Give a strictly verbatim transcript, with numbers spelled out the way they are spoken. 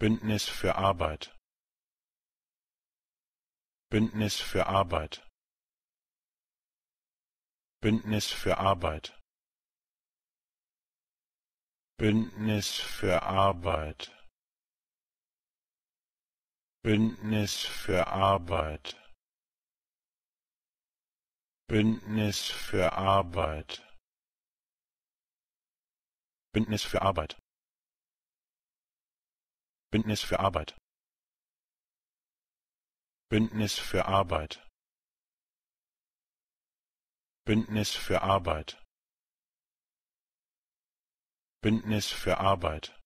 Bündnis für Arbeit. Bündnis für Arbeit. Bündnis für Arbeit. Bündnis für Arbeit. Bündnis für Arbeit. Bündnis für Arbeit. Bündnis für Arbeit. Bündnis für Arbeit. Bündnis für Arbeit. Bündnis für Arbeit. Bündnis für Arbeit.